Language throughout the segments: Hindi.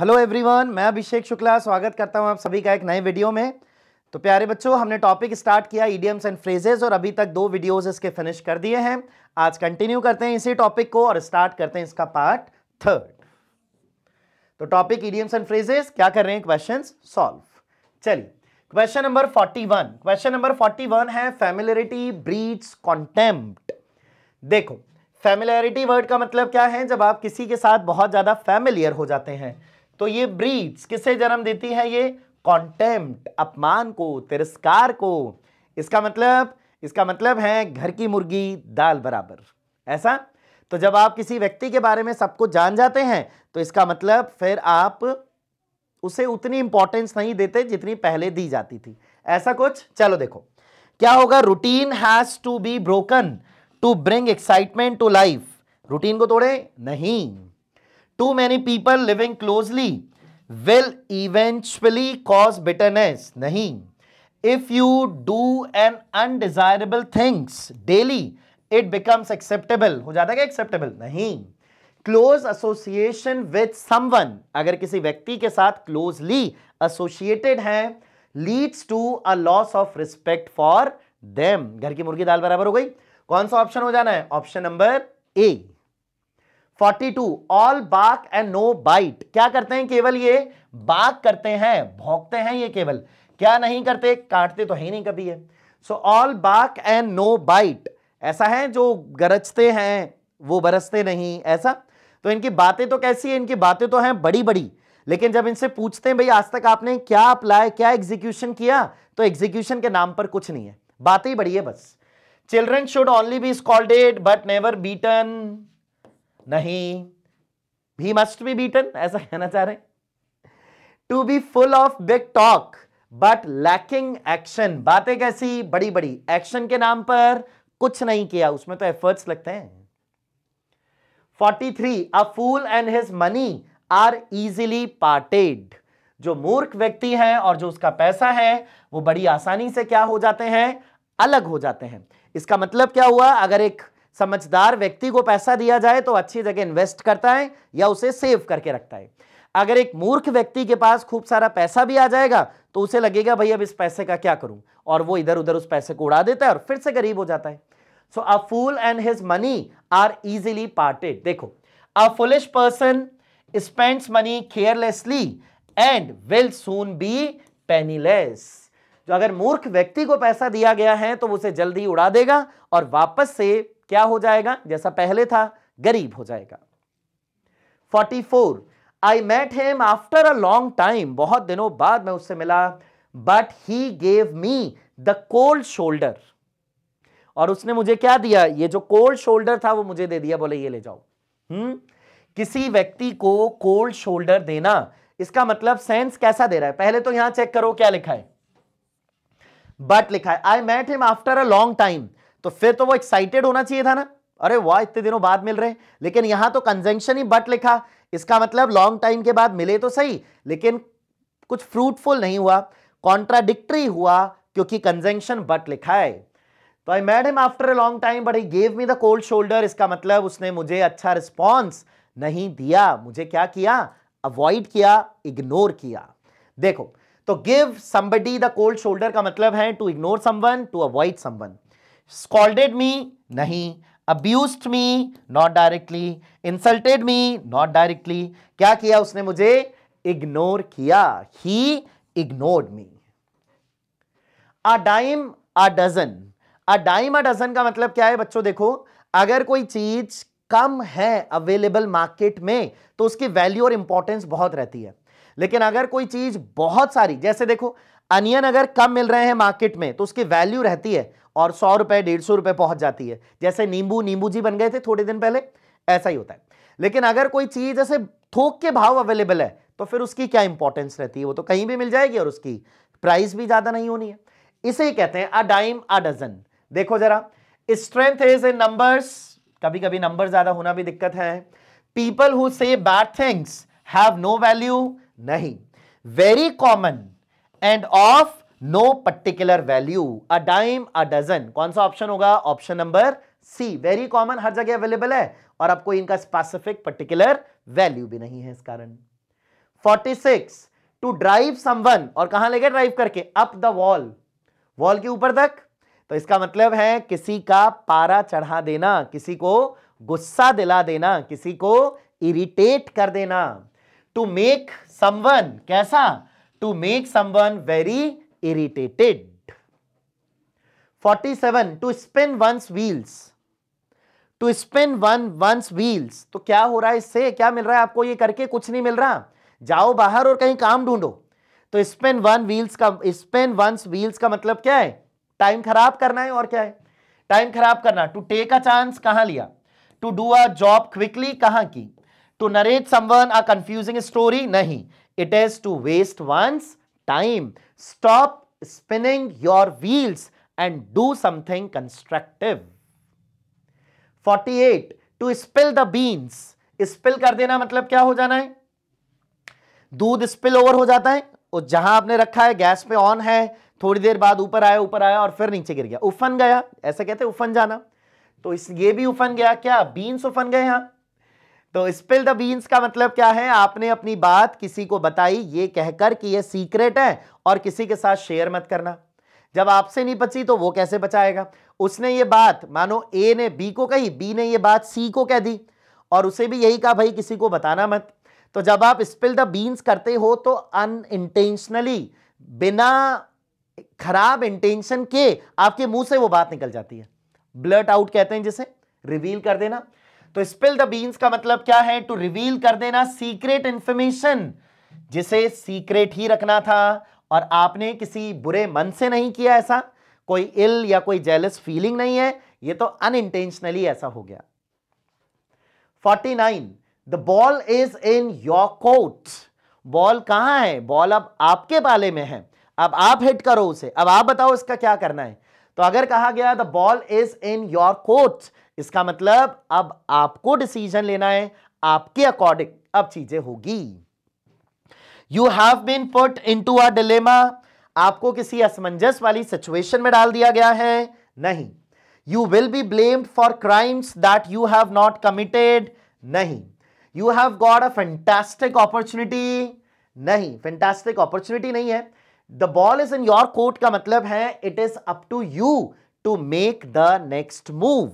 हेलो एवरीवन, मैं अभिषेक शुक्ला स्वागत करता हूं आप सभी का एक नए वीडियो में। तो प्यारे बच्चों, हमने टॉपिक स्टार्ट किया इडियम्स एंड फ्रेजेस और अभी तक 2 वीडियोस इसके फिनिश कर दिए हैं। आज कंटिन्यू करते हैं इसी टॉपिक को और स्टार्ट करते हैं इसका पार्ट 3rd। तो टॉपिक इडियम्स एंड फ्रेजेस, क्या कर रहे हैं, क्वेश्चन सॉल्व। चलिए क्वेश्चन नंबर 41। क्वेश्चन नंबर 41 है फैमिलियरिटी ब्रीड्स कॉन्टेम्प्ट। देखो फैमिलियरिटी वर्ड का मतलब क्या है, जब आप किसी के साथ बहुत ज्यादा फैमिलियर हो जाते हैं तो ये ब्रीड्स किसे जन्म देती है, ये कॉन्टेम्प्ट, अपमान को, तिरस्कार को। इसका मतलब है घर की मुर्गी दाल बराबर। ऐसा तो जब आप किसी व्यक्ति के बारे में सब कुछ जान जाते हैं तो इसका मतलब फिर आप उसे उतनी इंपॉर्टेंस नहीं देते जितनी पहले दी जाती थी, ऐसा कुछ। चलो देखो क्या होगा, routine has to be broken to bring excitement to life. Routine को तोड़े नहीं। Too many people living closely will eventually cause bitterness. नहीं. If you do an undesirable things daily, it becomes acceptable. हो जाता है क्या acceptable? नहीं. Close association with someone, अगर किसी व्यक्ति के साथ closely associated है, leads to a loss of respect for them. घर की मुर्गी दाल बराबर हो गई। कौन सा ऑप्शन हो जाना है, option number A. 42 all bark and no bite. क्या करते हैं, केवल ये बार्क करते हैं, भौंकते हैं, ये केवल, क्या नहीं करते, काटते तो है ही नहीं कभी है। So all bark and no bite, ऐसा है जो गरजते हैं वो बरसते नहीं, ऐसा। तो इनकी बातें तो कैसी है, इनकी बातें तो हैं बड़ी बड़ी, लेकिन जब इनसे पूछते हैं भाई आज तक आपने क्या अप्लाई, क्या एग्जीक्यूशन किया, तो एग्जीक्यूशन के नाम पर कुछ नहीं है, बातें ही बड़ी है बस। Children should only be scolded but never beaten. नहीं, ही मस्ट बी बीटन, ऐसा कहना चाह रहे। To be full of big talk but lacking action. बातें कैसी बड़ी बड़ी, एक्शन के नाम पर कुछ नहीं किया, उसमें तो एफर्ट्स लगते हैं। 43 a fool and his money are easily parted. जो मूर्ख व्यक्ति है और जो उसका पैसा है वो बड़ी आसानी से क्या हो जाते हैं, अलग हो जाते हैं। इसका मतलब क्या हुआ, अगर एक समझदार व्यक्ति को पैसा दिया जाए तो अच्छी जगह इन्वेस्ट करता है या उसे सेव करके रखता है। अगर एक मूर्ख व्यक्ति के पास खूब सारा पैसा भी आ जाएगा तो उसे लगेगा भाई अब इस पैसे का क्या करूं, और वो इधर उधर उस पैसे को उड़ा देता है और फिर से गरीब हो जाता है। So a fool and his money are easily parted. देखो a foolish person spends money carelessly and will soon be penniless. जो अगर मूर्ख व्यक्ति को पैसा दिया गया है तो उसे जल्दी उड़ा देगा और वापस से क्या हो जाएगा, जैसा पहले था, गरीब हो जाएगा। 44 I met him after a long time. बहुत दिनों बाद मैं उससे मिला। But he gave me the cold shoulder. और उसने मुझे क्या दिया, ये जो कोल्ड शोल्डर था वो मुझे दे दिया, बोले ये ले जाओ। किसी व्यक्ति को कोल्ड शोल्डर देना, इसका मतलब सेंस कैसा दे रहा है, पहले तो यहां चेक करो क्या लिखा है, बट लिखा है। I met him after a long time, तो फिर तो वो एक्साइटेड होना चाहिए था ना, अरे वाह इतने दिनों बाद मिल रहे हैं, लेकिन यहां तो कंजंक्शन ही बट लिखा, इसका मतलब लॉन्ग टाइम के बाद मिले तो सही, लेकिन कुछ फ्रूटफुल नहीं हुआ, कॉन्ट्राडिक्टरी हुआ, क्योंकि कंजंक्शन बट लिखा है। तो I met him after a long time but he gave me the cold shoulder, इसका मतलब उसने मुझे अच्छा रिस्पॉन्स नहीं दिया, मुझे क्या किया, अवॉइड किया, इग्नोर किया। देखो तो give somebody the cold shoulder का मतलब है to ignore someone, to avoid someone. Scolded me, नहीं। Abused me, not directly. Insulted me, not directly. क्या किया उसने, मुझे इग्नोर किया, he ignored me. A dime a dozen. A dime a dozen का मतलब क्या है बच्चों, देखो अगर कोई चीज कम है अवेलेबल मार्केट में तो उसकी वैल्यू और इंपॉर्टेंस बहुत रहती है, लेकिन अगर कोई चीज बहुत सारी, जैसे देखो अनियन अगर कम मिल रहे हैं मार्केट में तो उसकी वैल्यू रहती है और 100 रुपए 150 रुपए पहुंच जाती है। जैसे नींबू जी बन गए थे थोड़े दिन पहले, ऐसा ही होता है। लेकिन अगर कोई चीज ऐसे थोक के भाव अवेलेबल है तो फिर उसकी क्या इंपॉर्टेंस रहती है, वो तो कहीं भी मिल जाएगी और उसकी प्राइस भी ज्यादा नहीं होनी है, इसे ही कहते हैं अ डाइम अ डजन। देखो जरा, स्ट्रेंथ इज इन नंबर्स, कभी कभी नंबर ज्यादा होना भी दिक्कत है। People who say bad things have no value, नहीं। Very common and of no particular value, a dime a dozen. कौन सा ऑप्शन होगा, option number C. Very common, हर जगह अवेलेबल है और आपको इनका स्पेसिफिक पर्टिकुलर वैल्यू भी नहीं है इस कारण। 46 टू ड्राइव समवन, और कहां ले गए ड्राइव करके, अप द वॉल, वॉल के ऊपर तक। तो इसका मतलब है किसी का पारा चढ़ा देना, किसी को गुस्सा दिला देना, किसी को इरिटेट कर देना। टू मेक समवन, कैसा, to make someone very irritated. 47 to spin one's wheels, to spin one's wheels. तो क्या हो रहा है इससे, क्या मिल रहा है आपको, ये करके कुछ नहीं मिल रहा, जाओ बाहर और कहीं काम ढूंढो। तो स्पिन वन व्हील्स का, स्पिन वन्स व्हील्स का मतलब क्या है, टाइम खराब करना है। और क्या है टाइम खराब करना। टू टेक अ चांस, कहां लिया। To do a job quickly, कहां की। To narrate someone a confusing story, नहीं, it is to waste one's time. Stop spinning your wheels and do something constructive. 48 to spill the beans, spill कर देना मतलब क्या हो जाना है, दूध स्पिल ओवर हो जाता है, और जहां आपने रखा है गैस पे ऑन है, थोड़ी देर बाद ऊपर आया और फिर नीचे गिर गया, उफन गया, ऐसा कहते हैं उफन जाना। तो इस ये भी उफन गया, क्या बीन्स उफन गए यहाँ। तो स्पिल द बीन्स का मतलब क्या है, आपने अपनी बात किसी को बताई ये कहकर कि ये सीक्रेट है और किसी के साथ शेयर मत करना। जब आपसे नहीं बची तो वो कैसे बचाएगा। उसने ये बात, मानो ए ने बी को कही, बी ने ये बात सी को कह दी और उसे भी यही कहा भाई किसी को बताना मत। तो जब आप स्पिल द बीन्स करते हो तो अनइंटेंशनली, बिना खराब इंटेंशन के आपके मुंह से वो बात निकल जाती है, ब्लर्ट आउट कहते हैं जिसे, रिवील कर देना। तो स्पिल द बीन्स का मतलब क्या है, टू रिवील कर देना सीक्रेट इंफॉर्मेशन, जिसे सीक्रेट ही रखना था और आपने किसी बुरे मन से नहीं किया, ऐसा कोई इल या कोई जेलस फीलिंग नहीं है, ये तो अनइंटेंशनली ऐसा हो गया। 49 the ball is in your court, ball कहाँ है, बॉल अब आपके पाले में है, अब आप हिट करो उसे, अब आप बताओ इसका क्या करना है। तो अगर कहा गया the ball is in your court, इसका मतलब अब आपको डिसीजन लेना है, आपके अकॉर्डिंग अब चीजें होगी। You have been put into a dilemma, आपको किसी असमंजस वाली सिचुएशन में डाल दिया गया है, नहीं। You will be blamed for crimes that you have not committed, नहीं। You have got a fantastic opportunity, नहीं, फैंटास्टिक अपॉर्चुनिटी नहीं है। The ball is in your court का मतलब है it is up to you to make the next move,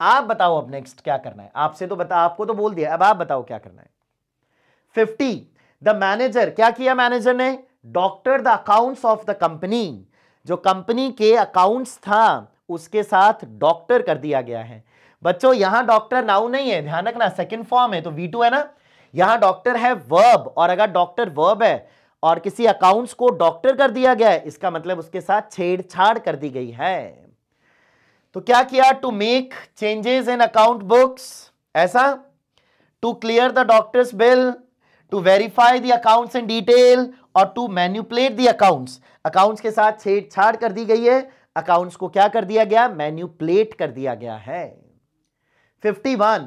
आप बताओ अब नेक्स्ट क्या करना है, आपसे तो बता, आपको तो बोल दिया, अब आप बताओ क्या करना है। 50 द मैनेजर, क्या किया मैनेजर ने, doctor the accounts of the company, जो कंपनी के अकाउंट्स था उसके साथ डॉक्टर कर दिया गया है। बच्चों यहां डॉक्टर नाउन नहीं है, ध्यान रखना, सेकंड फॉर्म है तो V2 है ना, यहां डॉक्टर है वर्ब, और अगर डॉक्टर वर्ब है और किसी अकाउंट्स को डॉक्टर कर दिया गया है, इसका मतलब उसके साथ छेड़छाड़ कर दी गई है। तो क्या किया, to make changes in account books, ऐसा। To clear the doctor's bill, to verify the accounts in detail, और to manipulate the accounts, accounts के साथ छेड़छाड़ कर दी गई है, अकाउंट्स को क्या कर दिया गया, मैन्युपुलेट कर दिया गया है। 51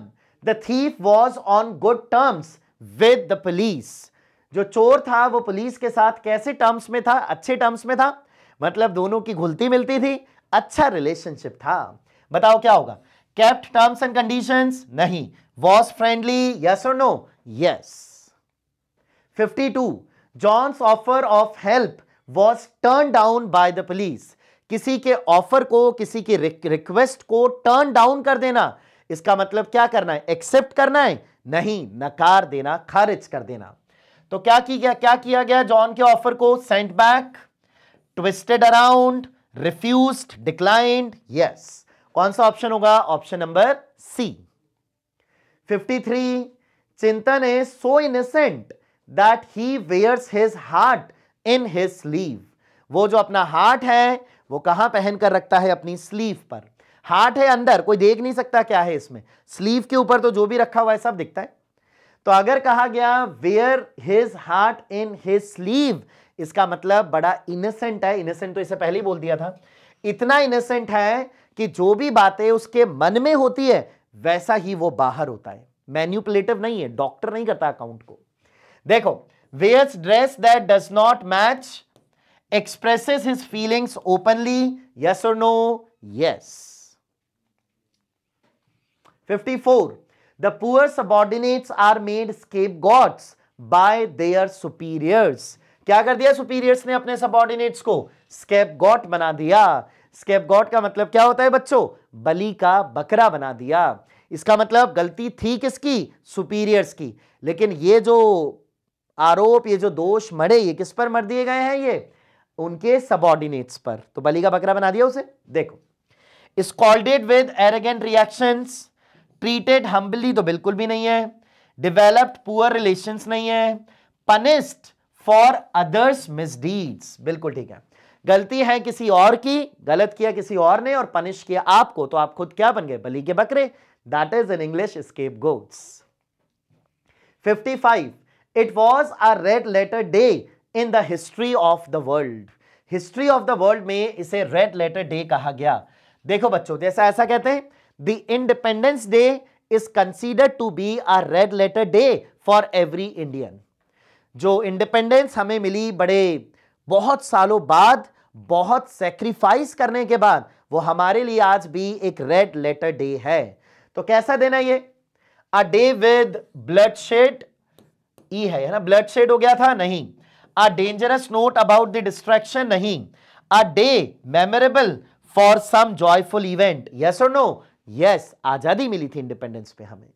the thief was on good terms with the police, जो चोर था वो पुलिस के साथ कैसे टर्म्स में था, अच्छे टर्म्स में था, मतलब दोनों की घुलती मिलती थी, अच्छा रिलेशनशिप था। बताओ क्या होगा, केप्ट टर्म्स एंड कंडीशंस, नहीं। वॉज फ्रेंडली, यस और no, yes. 52 John's offer of help was turn down by the police, किसी के ऑफर को, किसी की रिक्वेस्ट को टर्न डाउन कर देना, इसका मतलब क्या करना है, एक्सेप्ट करना है, नहीं, नकार देना, खारिज कर देना। तो क्या किया गया जॉन के ऑफर को, sent back, twisted around, refused, declined, yes. कौन सा ऑप्शन होगा, option number C. 53 Chintan is so innocent that he wears his heart in his sleeve, वो जो अपना हार्ट है वो कहां पहन कर रखता है, अपनी स्लीव पर। हार्ट है अंदर, कोई देख नहीं सकता क्या है इसमें, स्लीव के ऊपर तो जो भी रखा हुआ है सब दिखता है। तो अगर कहा गया wear his heart in his sleeve, इसका मतलब बड़ा इनोसेंट है, इनोसेंट तो इसे पहले ही बोल दिया था, इतना इनोसेंट है कि जो भी बातें उसके मन में होती है वैसा ही वो बाहर होता है, मैन्युपुलेटिव नहीं है, डॉक्टर नहीं करता अकाउंट को। देखो, wears dress that does not match, expresses his feelings openly, yes और no, yes. 54 The poor subordinates are made scapegoats by their superiors. क्या कर दिया सुपीरियर्स ने? अपने सबऑर्डिनेट्स को स्कैपगॉट बना दिया। स्कैपगॉट का मतलब क्या होता है बच्चों? बलि का बकरा बना दिया। इसका मतलब गलती थी किसकी? सुपीरियर्स की। लेकिन ये जो आरोप, ये जो दोष मढ़े, ये किस पर मढ़ दिए गए हैं? ये उनके सबऑर्डिनेट्स पर। तो बलि का बकरा बना दिया उसे। देखो, scolded with arrogant reactions, treated humbly तो बिल्कुल भी नहीं है, डेवलप्ड पुअर रिलेशंस नहीं है, पनिस्ड फॉर अदर्स मिसडीड्स, बिल्कुल ठीक है। गलती है किसी और की, गलत किया किसी और ने और पनिश किया आपको, तो आप खुद क्या बन गए? बलि के बकरे। That is in English scapegoats. 55 it was a red letter day in the history of the world. History of the world में इसे रेड लेटर डे कहा गया। देखो बच्चों, जैसा ऐसा कहते हैं the independence day is considered to be a red letter day for every Indian. जो इंडिपेंडेंस हमें मिली बड़े बहुत सालों बाद, बहुत सेक्रीफाइस करने के बाद, वो हमारे लिए आज भी एक रेड लेटर डे है। तो कैसा देना ये? A day with blood shed, ई है ना, ब्लड शेड हो गया था, नहीं। A dangerous note about the distraction, नहीं। A day memorable for some joyful event, yes और नो? यस, आजादी मिली थी इंडिपेंडेंस पे हमें।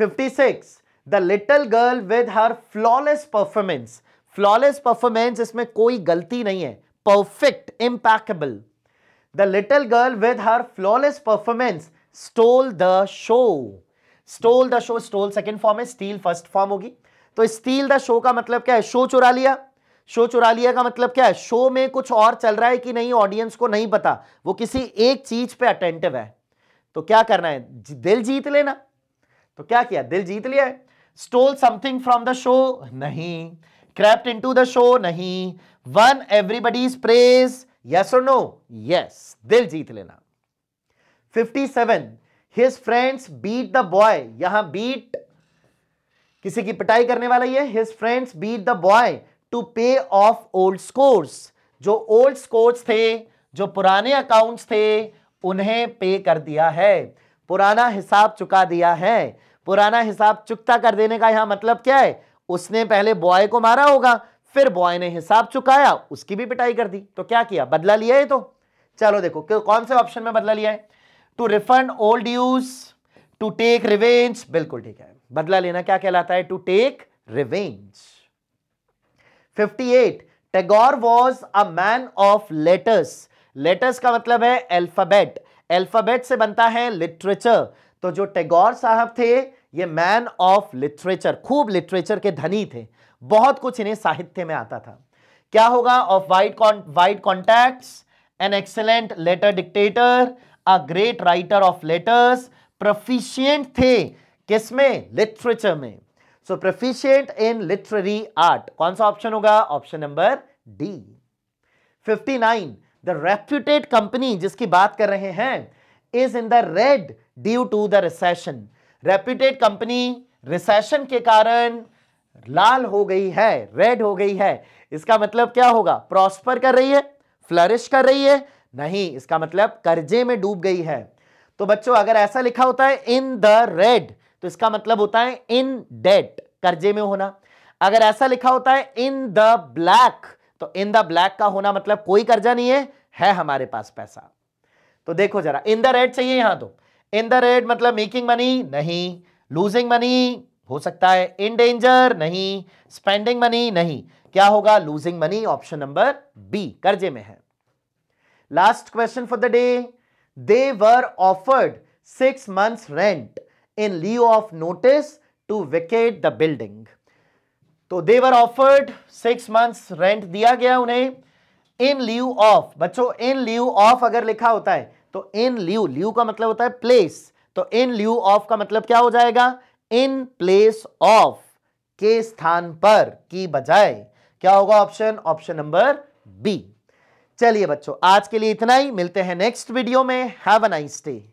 56 the little girl with her flawless performance. Flawless performance, इसमें कोई गलती नहीं है, perfect, impeccable. The little girl with her flawless performance stole the show. Stall the show, stole second form है, स्टील फर्स्ट फॉर्म होगी। तो स्टील द शो का मतलब क्या है? शो चुरा लिया। शो चुरा लिया का मतलब क्या है? शो में कुछ और चल रहा है कि नहीं ऑडियंस को नहीं पता, वो किसी एक चीज पे अटेंटिव है। तो क्या करना है? दिल जीत लेना। तो क्या किया? दिल जीत लिया है। Stole something from the show, नहीं। Crept into the show, नहीं। Won everybody's praise, yes or no? Yes, दिल जीत लेना। 57 his friends beat the boy। यहां beat किसी की पिटाई करने वाला ही है। His friends beat the boy to pay off old scores। जो old scores थे, जो पुराने accounts थे, उन्हें पे कर दिया है, पुराना हिसाब चुका दिया है। पुराना हिसाब चुकता कर देने का यहां मतलब क्या है? उसने पहले बॉय को मारा होगा, फिर बॉय ने हिसाब चुकाया, उसकी भी पिटाई कर दी। तो क्या किया? बदला लिया है। तो चलो देखो कौन से ऑप्शन में बदला लिया है। To refund old dues, to take revenge, बिल्कुल ठीक है। बदला लेना क्या कहलाता है? To take revenge. 58 Tagore was a man of letters. Letters का मतलब है अल्फाबेट। अल्फाबेट से बनता है लिटरेचर। तो जो टैगोर साहब थे, ये मैन ऑफ लिटरेचर, खूब लिटरेचर के धनी थे, बहुत कुछ इन्हें साहित्य में आता था। क्या होगा? Of wide contacts, an excellent letter dictator, a great writer of letters. Proficient थे किसमें? लिटरेचर में। So proficient in literary art. कौन सा ऑप्शन होगा? Option number D. 59 the reputed company जिसकी बात कर रहे हैं is in the red due to the recession. Reputed company recession के कारण लाल हो गई है, रेड हो गई है। इसका मतलब क्या होगा? प्रॉस्पर कर रही है, फ्लरिश कर रही है, नहीं। इसका मतलब कर्जे में डूब गई है। तो बच्चों, अगर ऐसा लिखा होता है इन द रेड, तो इसका मतलब होता है इन डेट, कर्जे में होना। अगर ऐसा लिखा होता है इन द ब्लैक, तो इन द ब्लैक का होना मतलब कोई कर्जा नहीं है, है हमारे पास पैसा। तो देखो जरा, इन द रेड चाहिए यहां। तो इन द रेड मतलब मेकिंग मनी, नहीं। लूजिंग मनी हो सकता है, इन डेंजर, नहीं। स्पेंडिंग मनी, नहीं। क्या होगा? Losing money, option number B, कर्जे में है। Last question for the day. They were offered 6 months rent in lieu of notice to vacate the building. तो they were offered 6 months rent दिया गया उन्हें इन लियो ऑफ। बच्चों, इन लियो ऑफ अगर लिखा होता है तो इन लियू, लियू का मतलब होता है प्लेस, तो इन लियू ऑफ का मतलब क्या हो जाएगा? इन प्लेस ऑफ, के स्थान पर, की बजाय। क्या होगा ऑप्शन? Option number B. चलिए बच्चों, आज के लिए इतना ही। मिलते हैं नेक्स्ट वीडियो में। Have a nice day.